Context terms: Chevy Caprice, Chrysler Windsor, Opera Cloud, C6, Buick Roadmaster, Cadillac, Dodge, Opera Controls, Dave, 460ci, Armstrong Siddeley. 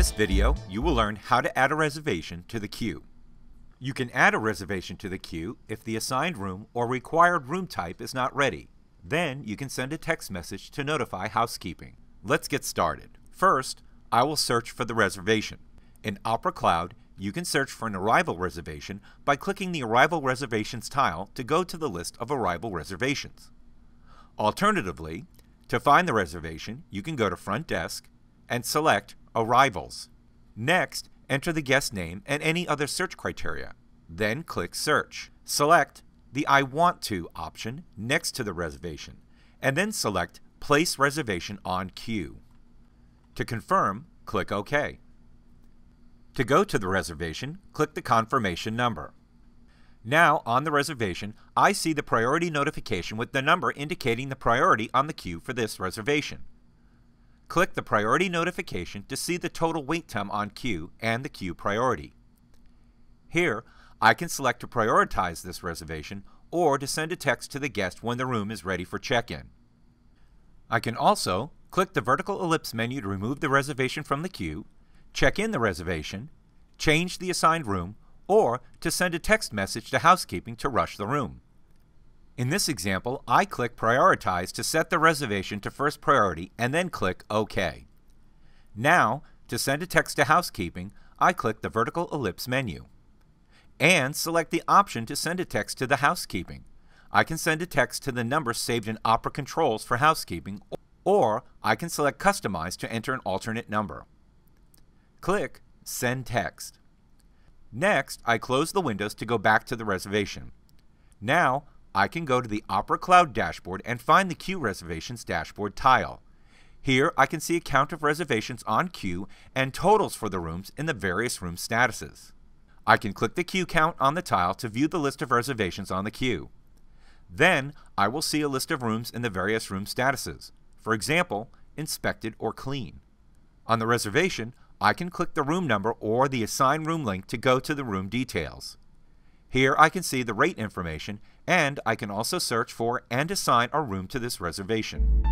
this video, you will learn how to add a reservation to the queue. You can add a reservation to the queue if the assigned room or required room type is not ready. Then you can send a text message to notify housekeeping. Let's get started. First, I will search for the reservation. In Opera Cloud, you can search for an arrival reservation by clicking the Arrival Reservations tile to go to the list of arrival reservations. Alternatively, to find the reservation, you can go to Front Desk and select Arrivals. Next, enter the guest name and any other search criteria. Then click Search. Select the I want to option next to the reservation, and then select Place Reservation on Queue. To confirm, click OK. To go to the reservation, click the confirmation number. Now, on the reservation, I see the priority notification with the number indicating the priority on the queue for this reservation. Click the priority notification to see the total wait time on queue and the queue priority. Here, I can select to prioritize this reservation or to send a text to the guest when the room is ready for check-in. I can also click the vertical ellipse menu to remove the reservation from the queue, check in the reservation, change the assigned room, or to send a text message to housekeeping to rush the room. In this example, I click Prioritize to set the reservation to first priority and then click OK. Now, to send a text to housekeeping, I click the vertical ellipse menu and select the option to send a text to the housekeeping. I can send a text to the number saved in Opera Controls for housekeeping, or I can select Customize to enter an alternate number. Click Send Text. Next, I close the windows to go back to the reservation. Now, I can go to the Opera Cloud dashboard and find the Queue Reservations dashboard tile. Here I can see a count of reservations on queue and totals for the rooms in the various room statuses. I can click the queue count on the tile to view the list of reservations on the queue. Then I will see a list of rooms in the various room statuses, for example, inspected or clean. On the reservation, I can click the room number or the Assign Room link to go to the room details. Here I can see the rate information, and I can also search for and assign a room to this reservation.